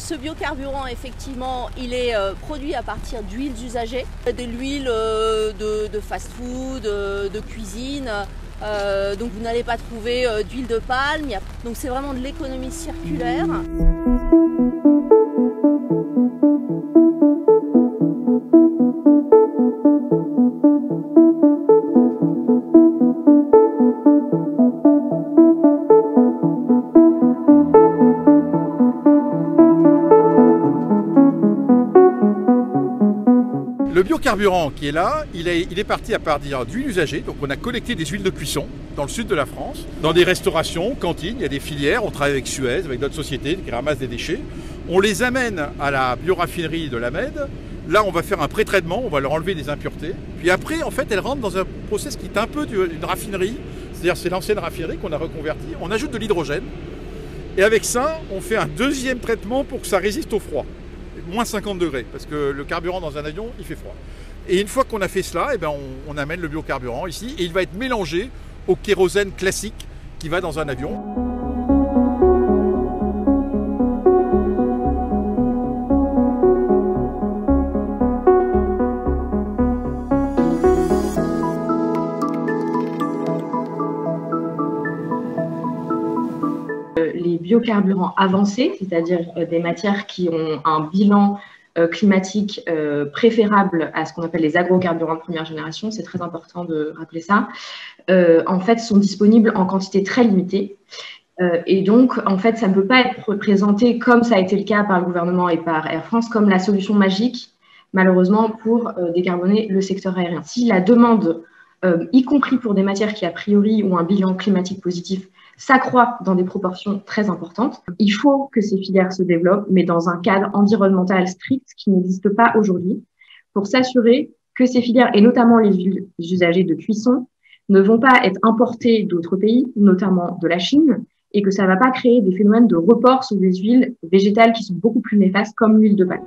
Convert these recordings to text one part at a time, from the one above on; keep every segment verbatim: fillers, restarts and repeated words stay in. ce biocarburant, effectivement, il est euh, produit à partir d'huiles usagées, de l'huile euh, de, de fast-food, de, de cuisine. Euh, donc vous n'allez pas trouver euh, d'huile de palme. Donc c'est vraiment de l'économie circulaire. Le biocarburant qui est là, il est, il est parti à partir d'huiles usagées. Donc on a collecté des huiles de cuisson dans le sud de la France, dans des restaurations, cantines, il y a des filières, on travaille avec Suez, avec d'autres sociétés qui ramassent des déchets. On les amène à la bioraffinerie de la Mède. Là, on va faire un pré-traitement, on va leur enlever des impuretés. Puis après, en fait, elles rentrent dans un process qui est un peu d'une raffinerie, c'est-à-dire c'est l'ancienne raffinerie qu'on a reconvertie. On ajoute de l'hydrogène et avec ça, on fait un deuxième traitement pour que ça résiste au froid. moins cinquante degrés, parce que le carburant dans un avion, il fait froid. Et une fois qu'on a fait cela, eh ben on, on amène le biocarburant ici, et il va être mélangé au kérosène classique qui va dans un avion. Les biocarburants avancés, c'est-à-dire des matières qui ont un bilan climatique préférable à ce qu'on appelle les agrocarburants de première génération, c'est très important de rappeler ça, en fait sont disponibles en quantité très limitée. Et donc, en fait, ça ne peut pas être présenté comme ça a été le cas par le gouvernement et par Air France, comme la solution magique, malheureusement, pour décarboner le secteur aérien. Si la demande, y compris pour des matières qui a priori ont un bilan climatique positif, s'accroît dans des proportions très importantes. Il faut que ces filières se développent, mais dans un cadre environnemental strict qui n'existe pas aujourd'hui, pour s'assurer que ces filières, et notamment les huiles usagées de cuisson, ne vont pas être importées d'autres pays, notamment de la Chine, et que ça ne va pas créer des phénomènes de report sur des huiles végétales qui sont beaucoup plus néfastes, comme l'huile de palme.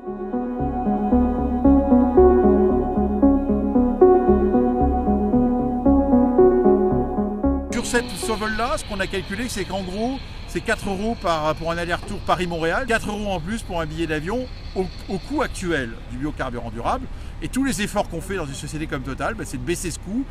Ce vol-là, ce qu'on a calculé, c'est qu'en gros, c'est quatre euros par, pour un aller-retour Paris-Montréal, quatre euros en plus pour un billet d'avion au, au coût actuel du biocarburant durable. Et tous les efforts qu'on fait dans une société comme Total, ben, c'est de baisser ce coût.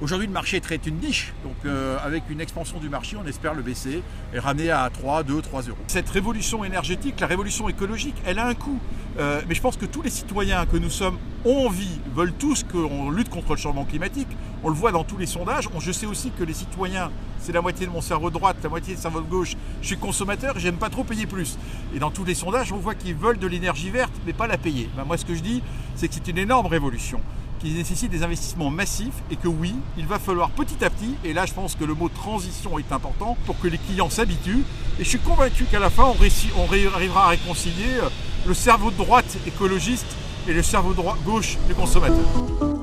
Aujourd'hui, le marché traite une niche, donc euh, avec une expansion du marché, on espère le baisser et ramener à trois, deux, trois euros. Cette révolution énergétique, la révolution écologique, elle a un coût. Euh, mais je pense que tous les citoyens que nous sommes ont envie, veulent tous qu'on lutte contre le changement climatique. On le voit dans tous les sondages. On, je sais aussi que les citoyens, c'est la moitié de mon cerveau de droite, la moitié de cerveau de gauche. Je suis consommateur et j'aime pas trop payer plus. Et dans tous les sondages, on voit qu'ils veulent de l'énergie verte, mais pas la payer. Ben, moi, ce que je dis, c'est que c'est une énorme révolution. Il nécessite des investissements massifs et que oui, il va falloir petit à petit, et là je pense que le mot transition est important pour que les clients s'habituent, et je suis convaincu qu'à la fin on, on arrivera à réconcilier le cerveau de droite écologiste et le cerveau de droite gauche du consommateur.